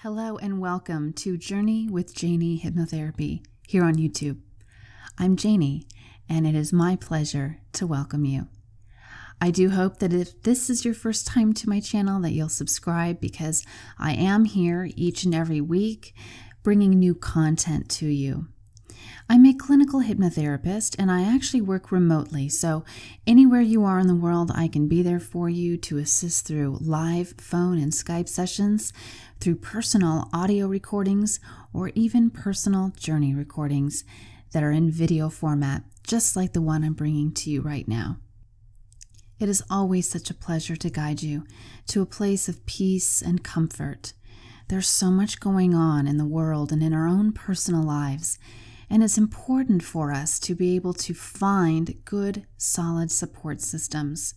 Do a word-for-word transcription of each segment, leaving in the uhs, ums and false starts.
Hello and welcome to Journey with Jayni Hypnotherapy here on YouTube. I'm Jayni, and it is my pleasure to welcome you. I do hope that if this is your first time to my channel that you'll subscribe, because I am here each and every week bringing new content to you. I'm a clinical hypnotherapist and I actually work remotely, so anywhere you are in the world I can be there for you to assist through live phone and Skype sessions, through personal audio recordings, or even personal journey recordings that are in video format, just like the one I'm bringing to you right now. It is always such a pleasure to guide you to a place of peace and comfort. There's so much going on in the world and in our own personal lives, and it's important for us to be able to find good, solid support systems.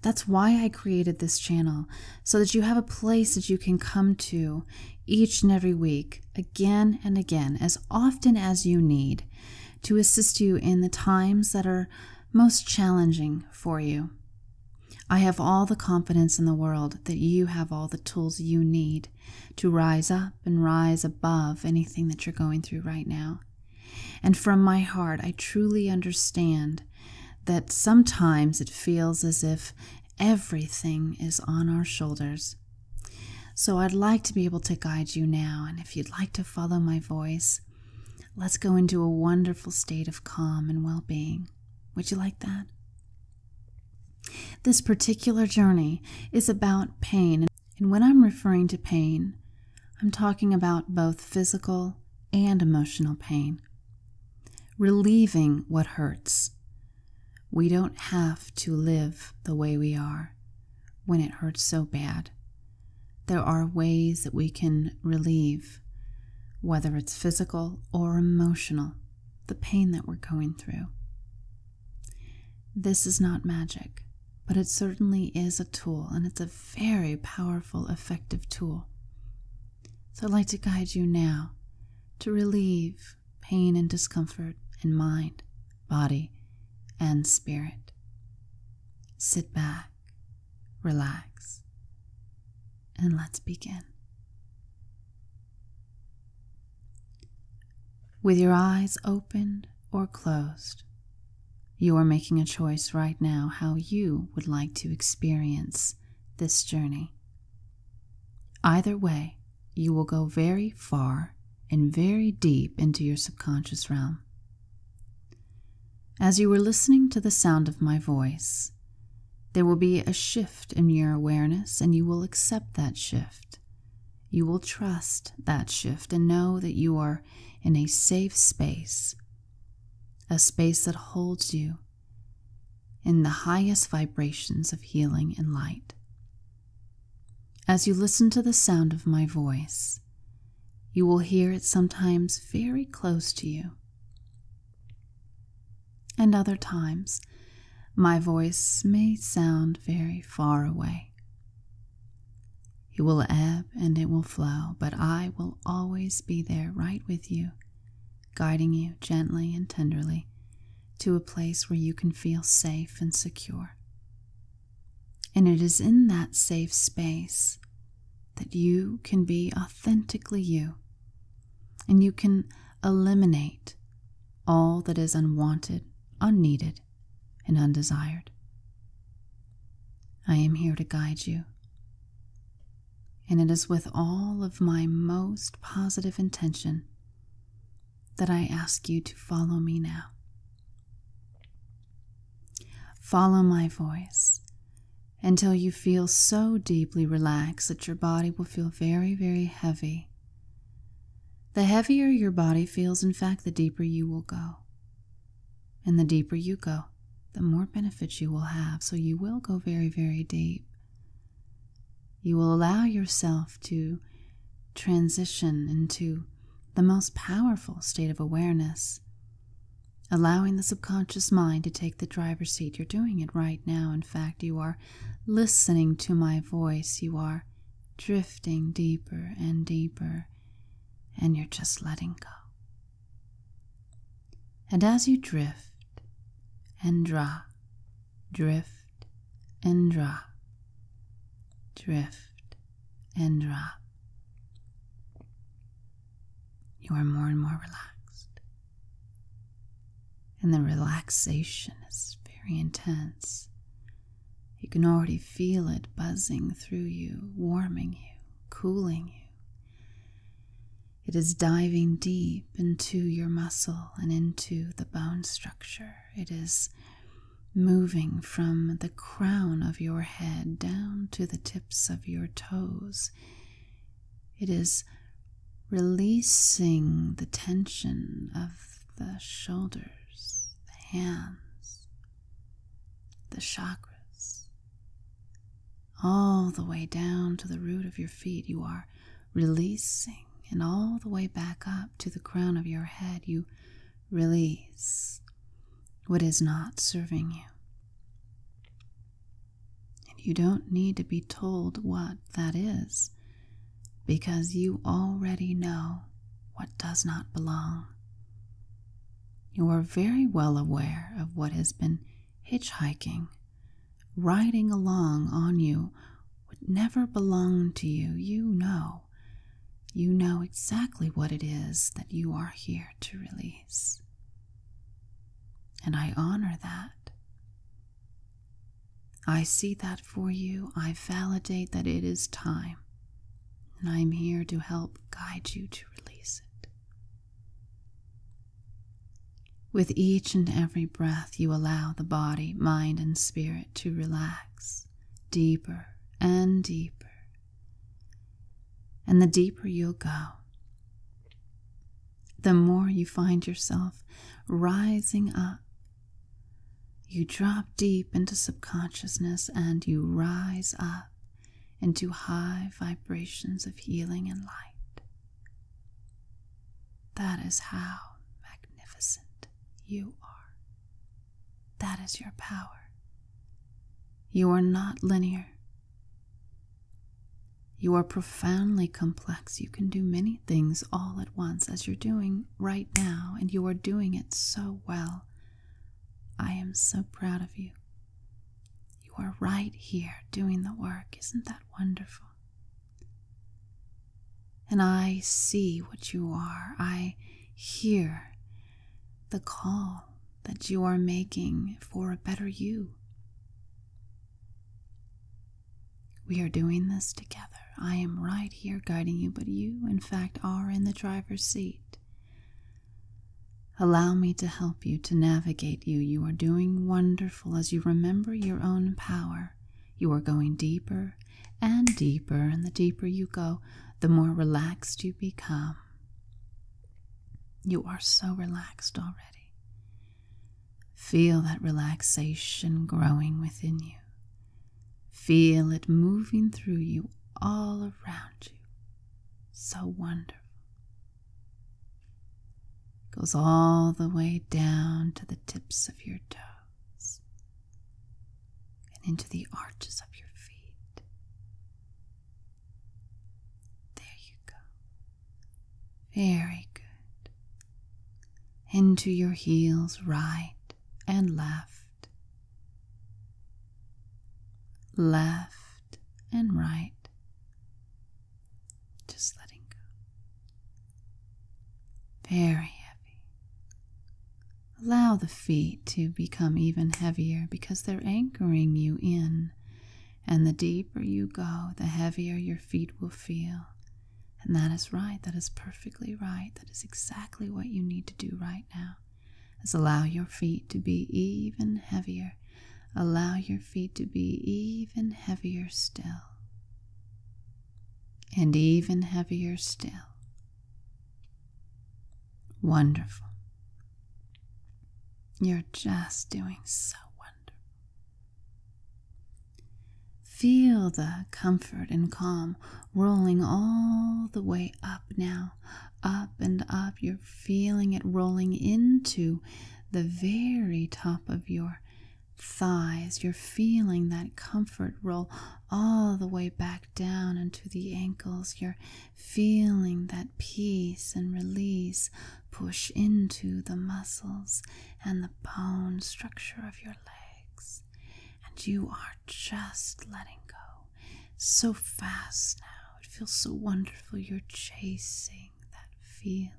That's why I created this channel, so that you have a place that you can come to each and every week, again and again, as often as you need, to assist you in the times that are most challenging for you. I have all the confidence in the world that you have all the tools you need to rise up and rise above anything that you're going through right now. And from my heart, I truly understand that sometimes it feels as if everything is on our shoulders. So I'd like to be able to guide you now, and if you'd like to follow my voice, let's go into a wonderful state of calm and well-being. Would you like that? This particular journey is about pain, and when I'm referring to pain, I'm talking about both physical and emotional pain. Relieving what hurts. We don't have to live the way we are when it hurts so bad. There are ways that we can relieve, whether it's physical or emotional, the pain that we're going through. This is not magic, but it certainly is a tool, and it's a very powerful, effective tool. So I'd like to guide you now to relieve pain and discomfort in mind, body, and spirit. Sit back, relax, and let's begin. With your eyes opened or closed, you are making a choice right now how you would like to experience this journey. Either way, you will go very far and very deep into your subconscious realm. As you are listening to the sound of my voice, there will be a shift in your awareness, and you will accept that shift. You will trust that shift and know that you are in a safe space, a space that holds you in the highest vibrations of healing and light. As you listen to the sound of my voice, you will hear it sometimes very close to you. And other times, my voice may sound very far away. It will ebb and it will flow, but I will always be there right with you, guiding you gently and tenderly to a place where you can feel safe and secure. And it is in that safe space that you can be authentically you, and you can eliminate all that is unwanted, unneeded, and undesired. I am here to guide you, and it is with all of my most positive intention that I ask you to follow me now. Follow my voice until you feel so deeply relaxed that your body will feel very, very heavy. The heavier your body feels, in fact, the deeper you will go. And the deeper you go, the more benefits you will have. So you will go very, very deep. You will allow yourself to transition into the most powerful state of awareness, allowing the subconscious mind to take the driver's seat. You're doing it right now. In fact, you are listening to my voice. You are drifting deeper and deeper, and you're just letting go. And as you drift, and drop, drift and drop, drift and drop, you are more and more relaxed. And the relaxation is very intense. You can already feel it buzzing through you, warming you, cooling you. It is diving deep into your muscle and into the bone structure. It is moving from the crown of your head down to the tips of your toes. It is releasing the tension of the shoulders, the hands, the chakras, all the way down to the root of your feet. You are releasing, and all the way back up to the crown of your head, you release what is not serving you. And you don't need to be told what that is, because you already know what does not belong. You are very well aware of what has been hitchhiking, riding along on you, what never belonged to you. You know. You know exactly what it is that you are here to release. And I honor that. I see that for you. I validate that it is time. And I'm here to help guide you to release it. With each and every breath, you allow the body, mind, and spirit to relax deeper and deeper. And the deeper you'll go, the more you find yourself rising up. You drop deep into subconsciousness and you rise up into high vibrations of healing and light. That is how magnificent you are. That is your power. You are not linear. You are profoundly complex. You can do many things all at once, as you're doing right now, and you are doing it so well. I am so proud of you. You are right here doing the work. Isn't that wonderful? And I see what you are. I hear the call that you are making for a better you. We are doing this together. I am right here guiding you, but you, in fact, are in the driver's seat. Allow me to help you, to navigate you. You are doing wonderful as you remember your own power. You are going deeper and deeper, and the deeper you go, the more relaxed you become. You are so relaxed already. Feel that relaxation growing within you. Feel it moving through you, all around you. So wonderful. Goes all the way down to the tips of your toes and into the arches of your feet. There you go. Very good. Into your heels, right and left. Left and right. Just letting go. Very heavy. Allow the feet to become even heavier, because they're anchoring you in. And the deeper you go, the heavier your feet will feel. And that is right. That is perfectly right. That is exactly what you need to do right now, is allow your feet to be even heavier. Allow your feet to be even heavier still. And even heavier still. Wonderful. You're just doing so wonderful. Feel the comfort and calm rolling all the way up now. Up and up. You're feeling it rolling into the very top of your thighs. You're feeling that comfort roll all the way back down into the ankles. You're feeling that peace and release push into the muscles and the bone structure of your legs. And you are just letting go so fast now. It feels so wonderful. You're chasing that feeling.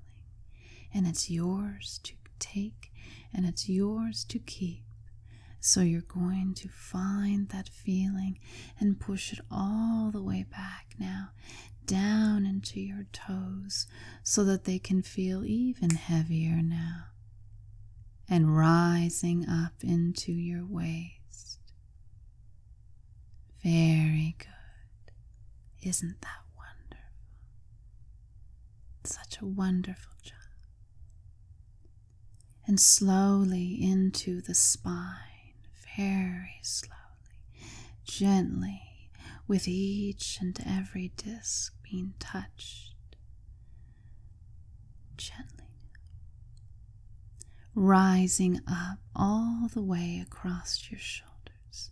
and it's yours to take and it's yours to keep. So you're going to find that feeling and push it all the way back now, down into your toes, so that they can feel even heavier now, and rising up into your waist. Very good. Isn't that wonderful? Such a wonderful job. And slowly into the spine. Very slowly, gently, with each and every disc being touched. Gently. Rising up all the way across your shoulders.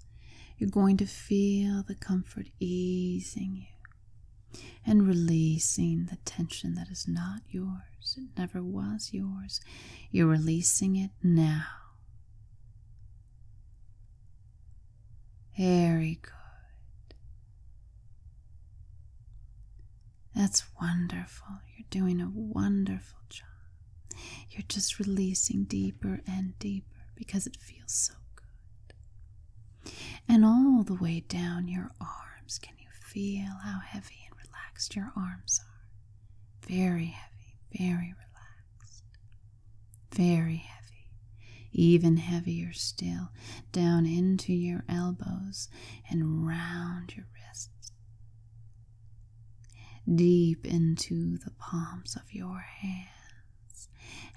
You're going to feel the comfort easing you and releasing the tension that is not yours. It never was yours. You're releasing it now. Very good. That's wonderful. You're doing a wonderful job. You're just releasing deeper and deeper because it feels so good. And all the way down your arms. Can you feel how heavy and relaxed your arms are? Very heavy, very relaxed, very heavy. Even heavier still, down into your elbows and round your wrists, deep into the palms of your hands,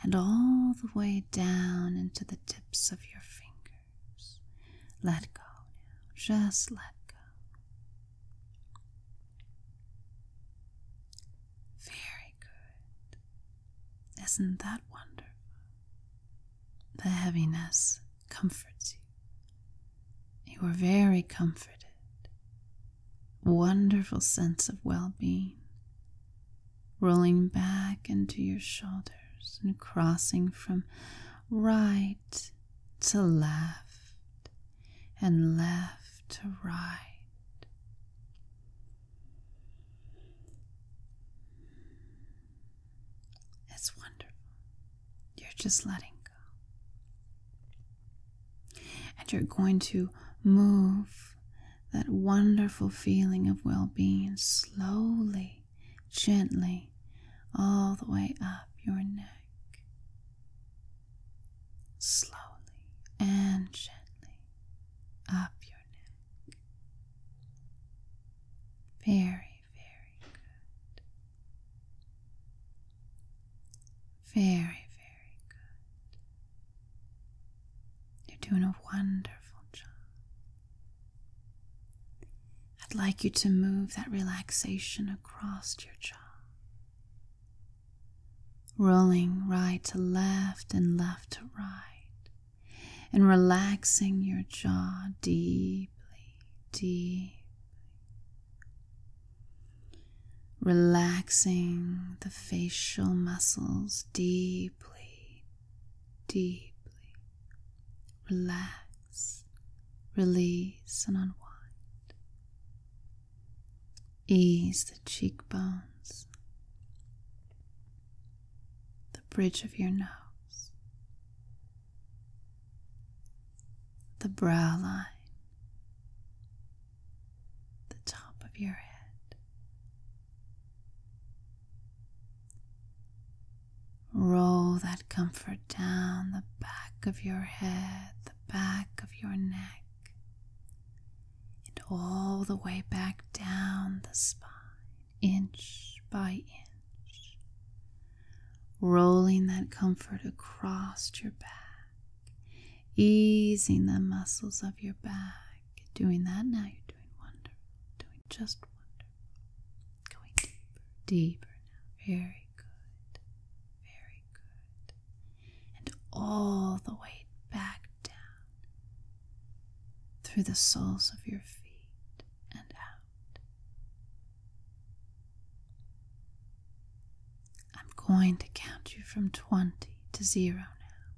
and all the way down into the tips of your fingers. Let go now, just let go. Very good. Isn't that wonderful? The heaviness comforts you. You are very comforted. Wonderful sense of well-being. Rolling back into your shoulders and crossing from right to left and left to right. It's wonderful. You're just letting. You're going to move that wonderful feeling of well-being slowly, gently, all the way up your neck. Slowly and gently up your neck. Very, very good. Very. Doing a wonderful job. I'd like you to move that relaxation across your jaw, rolling right to left and left to right, and relaxing your jaw deeply, deeply. Relaxing the facial muscles deeply, deeply. Relax, release, and unwind. Ease the cheekbones, the bridge of your nose, the brow line, the top of your head. Roll that comfort down the back of your head, the back of your neck, and all the way back down the spine, inch by inch, rolling that comfort across your back, easing the muscles of your back. Doing that now, you're doing wonderful, doing just wonderful, going deeper, deeper now, very. All the way back down through the soles of your feet and out. I'm going to count you from twenty to zero now.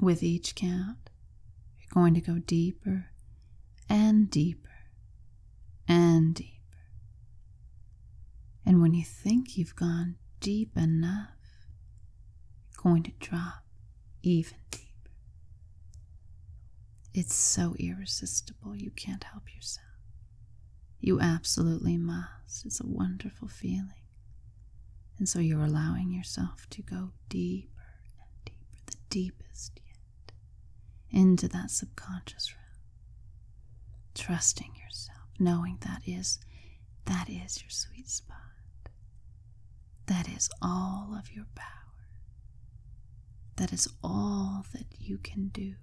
With each count, you're going to go deeper and deeper and deeper. And when you think you've gone deep enough, you're going to drop even deeper. It's so irresistible, you can't help yourself. You absolutely must. It's a wonderful feeling. And so you're allowing yourself to go deeper and deeper, the deepest yet, into that subconscious realm. Trusting yourself, knowing that is, that is your sweet spot. That is all of your power. That is all that you can do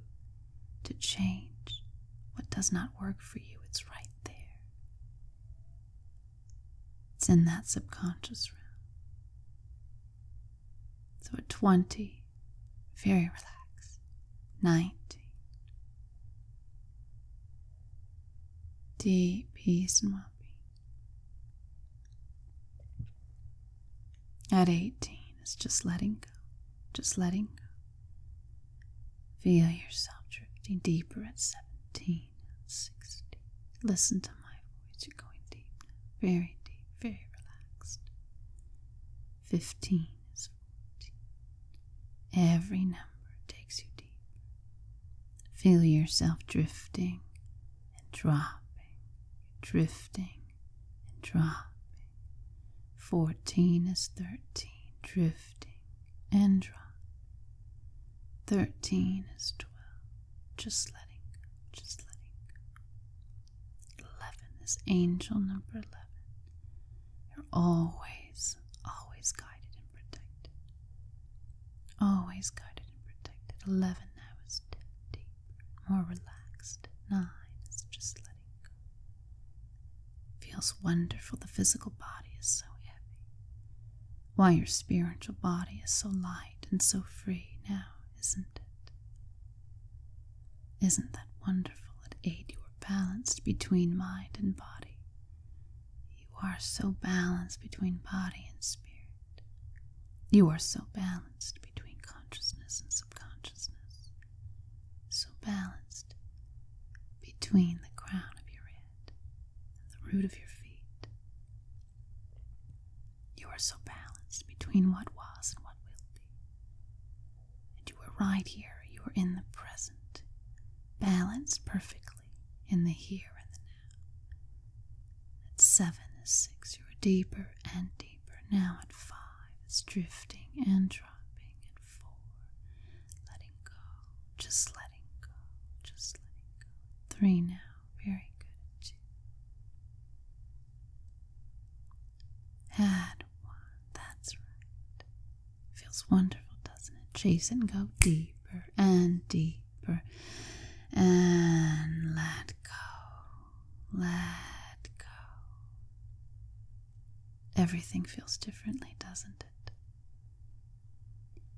to change what does not work for you. It's right there. It's in that subconscious realm. So at twenty, very relaxed, ninety, deep peace and well-being. At eighteen, it's just letting go, just letting go. Feel yourself drifting deeper at seventeen, sixteen. Listen to my voice, you're going deep, very deep, very relaxed. fifteen is fourteen. Every number takes you deeper. Feel yourself drifting and dropping, drifting and dropping. fourteen is thirteen, drifting and dropping. thirteen is twelve. Just letting go, just letting go. eleven is angel number eleven. You're always, always guided and protected. Always guided and protected. eleven now is deep, deep, more relaxed. nine is just letting go. Feels wonderful. The physical body is so heavy, while your spiritual body is so light and so free now, isn't it? Isn't that wonderful? At eight, you are balanced between mind and body. You are so balanced between body and spirit. You are so balanced between consciousness and subconsciousness. So balanced between the crown of your head and the root of your feet. You are so balanced between what was and what will be. And you are right here. You are in the present. Balanced perfectly in the here and the now. At seven is six, you're deeper and deeper. Now at five, it's drifting and dropping. At four, letting go, just letting go, just letting go. Three now, very good. At two. Add one, that's right. Feels wonderful, doesn't it? Chase and go deeper and deeper. And let go, let go. Everything feels differently, doesn't it?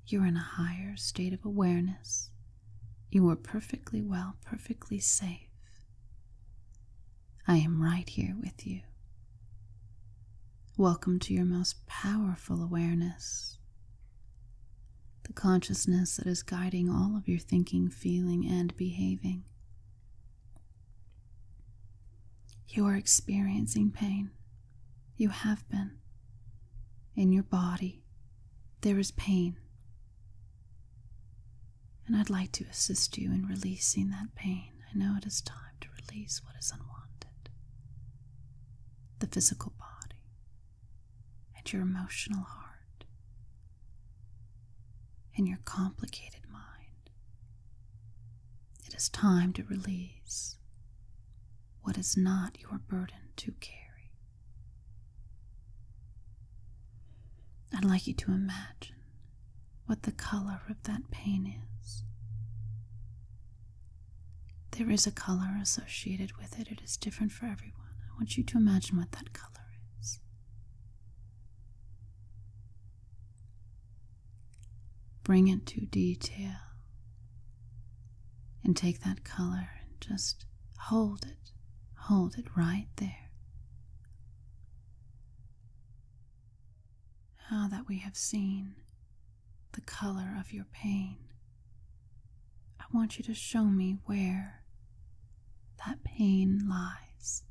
You're in a higher state of awareness. You are perfectly well, perfectly safe. I am right here with you. Welcome to your most powerful awareness. The consciousness that is guiding all of your thinking, feeling, and behaving. You are experiencing pain. You have been. In your body, there is pain. And I'd like to assist you in releasing that pain. I know it is time to release what is unwanted. The physical body and your emotional heart. In your complicated mind. It is time to release what is not your burden to carry. I'd like you to imagine what the color of that pain is. There is a color associated with it. It is different for everyone. I want you to imagine what that color is. Bring it to detail and take that color and just hold it, hold it right there. Now that we have seen the color of your pain, I want you to show me where that pain lies.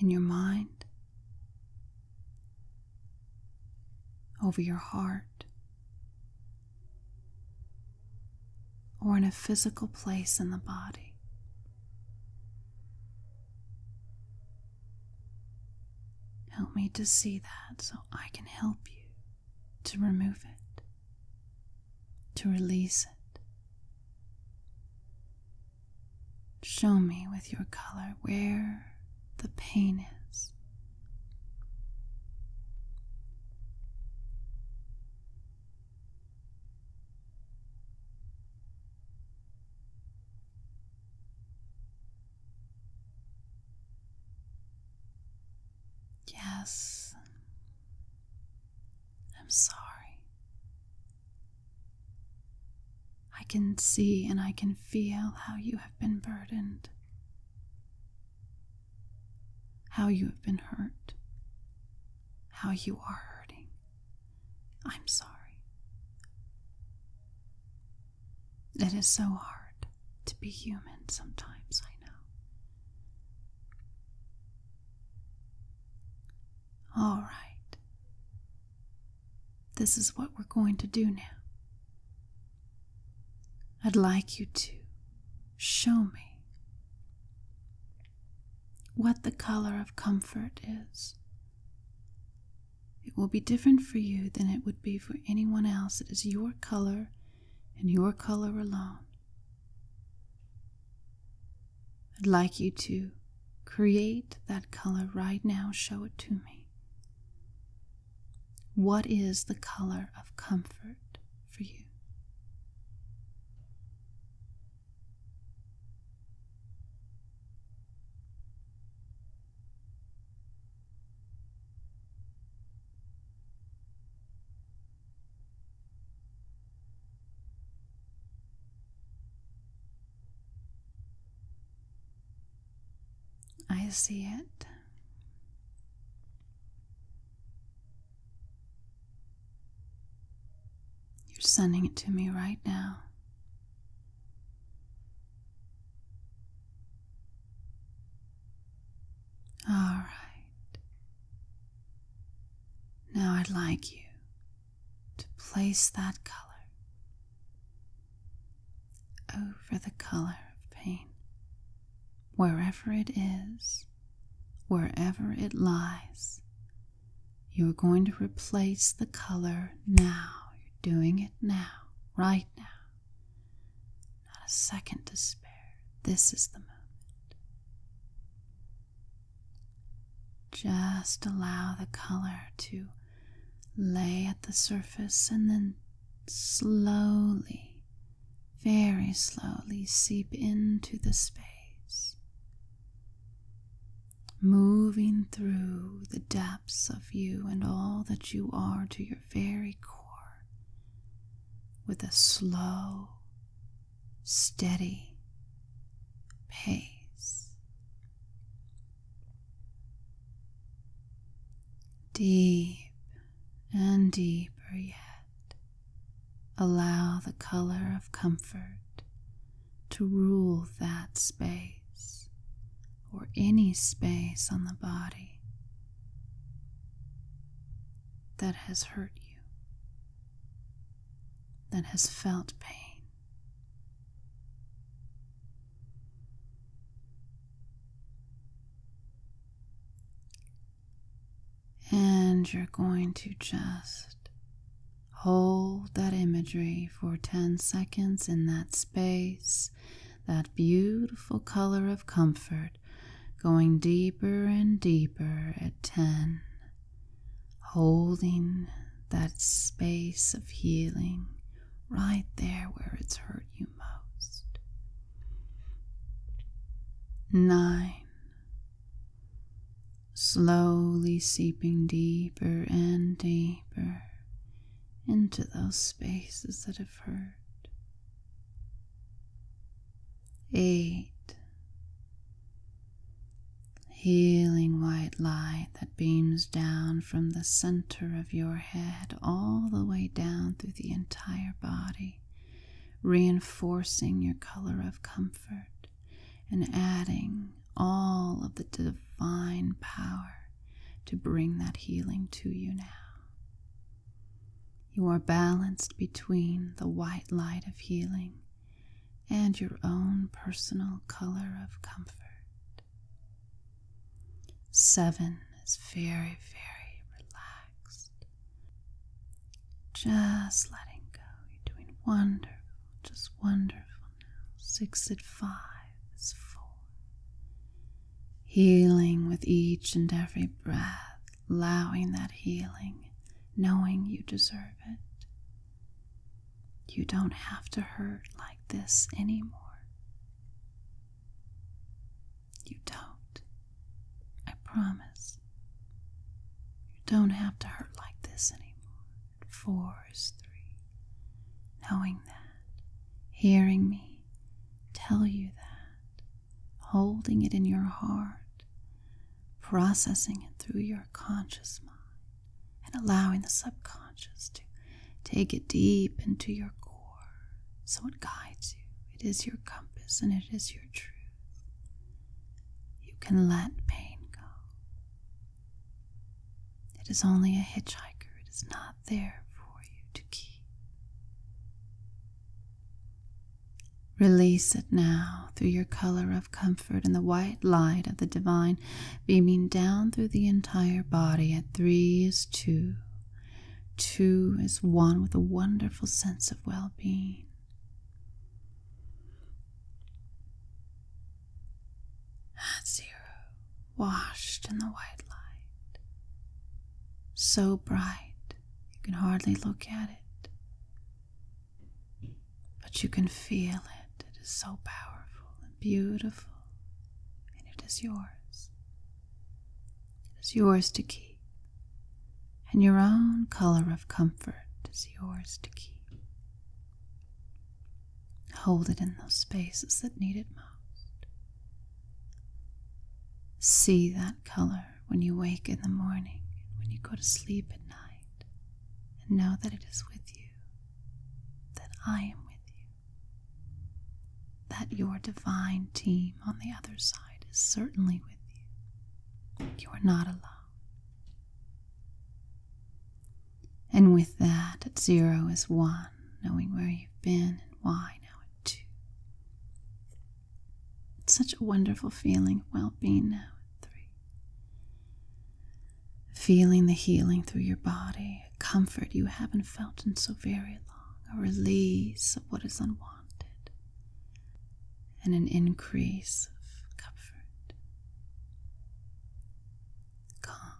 In your mind, over your heart, or in a physical place in the body. Help me to see that so I can help you to remove it, to release it. Show me with your color where the pain is. Yes, I'm sorry. I can see and I can feel how you have been burdened, how you have been hurt, how you are hurting. I'm sorry. It is so hard to be human sometimes, I know. All right, this is what we're going to do now. I'd like you to show me what the color of comfort is. It will be different for you than it would be for anyone else. It is your color and your color alone. I'd like you to create that color right now. Show it to me. What is the color of comfort for you? I see it. You're sending it to me right now. All right. Now I'd like you to place that color over the color of pain. Wherever it is, wherever it lies, you're going to replace the color now. Doing it now, right now. Not a second to spare. This is the moment. Just allow the color to lay at the surface and then slowly, very slowly seep into the space, moving through the depths of you and all that you are to your very core, with a slow, steady pace. Deep and deeper yet, allow the color of comfort to rule that space, or any space on the body that has hurt you, that has felt pain. And you're going to just hold that imagery for ten seconds in that space, that beautiful color of comfort, going deeper and deeper at ten, holding that space of healing, right there where it's hurt you most. Nine. Slowly seeping deeper and deeper into those spaces that have hurt. Eight. Healing white light that beams down from the center of your head all the way down through the entire body, reinforcing your color of comfort and adding all of the divine power to bring that healing to you now. You are balanced between the white light of healing and your own personal color of comfort. Seven is very, very relaxed. Just letting go. You're doing wonderful, just wonderful now. Six at five is four. Healing with each and every breath, allowing that healing, knowing you deserve it. You don't have to hurt like this anymore. You don't. I promise. You don't have to hurt like this anymore. Four is three. Knowing that, hearing me tell you that, holding it in your heart, processing it through your conscious mind, and allowing the subconscious to take it deep into your core so it guides you. It is your compass and it is your truth. You can let pain go. It is only a hitchhiker. It is not there for you to keep. Release it now through your color of comfort and the white light of the divine beaming down through the entire body. At three is two. Two is one with a wonderful sense of well-being. At zero, washed in the white light. So bright, you can hardly look at it. But you can feel it. It is so powerful and beautiful, and it is yours. It is yours to keep, and your own color of comfort is yours to keep. Hold it in those spaces that need it most. See that color when you wake in the morning, and when you go to sleep at night, and know that it is with you, that I am with you. That your divine team on the other side is certainly with you. You are not alone. And with that, at zero is one, knowing where you've been and why now at two. It's such a wonderful feeling of well-being now at three. Feeling the healing through your body, a comfort you haven't felt in so very long, a release of what is unwanted, and an increase of comfort, calm,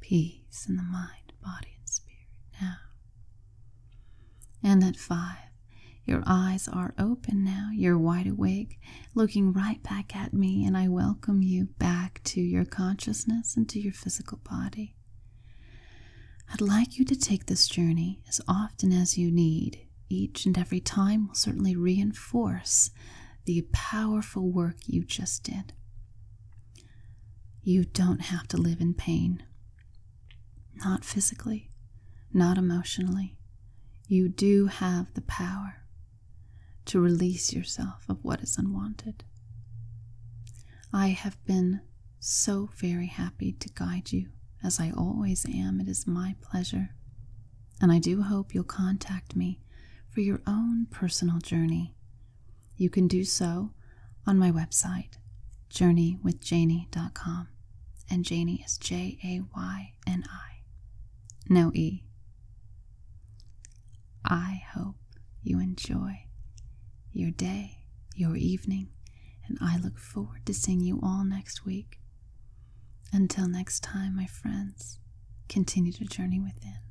peace in the mind, body, and spirit now. And at five, your eyes are open now, you're wide awake, looking right back at me, and I welcome you back to your consciousness and to your physical body. I'd like you to take this journey as often as you need. Each and every time will certainly reinforce the powerful work you just did. You don't have to live in pain. Not physically, not emotionally. You do have the power to release yourself of what is unwanted. I have been so very happy to guide you, as I always am. It is my pleasure. And I do hope you'll contact me for your own personal journey. You can do so on my website, journey with jayni dot com, and Jayni is J A Y N I, no E. I hope you enjoy your day, your evening, and I look forward to seeing you all next week. Until next time, my friends, continue to journey within.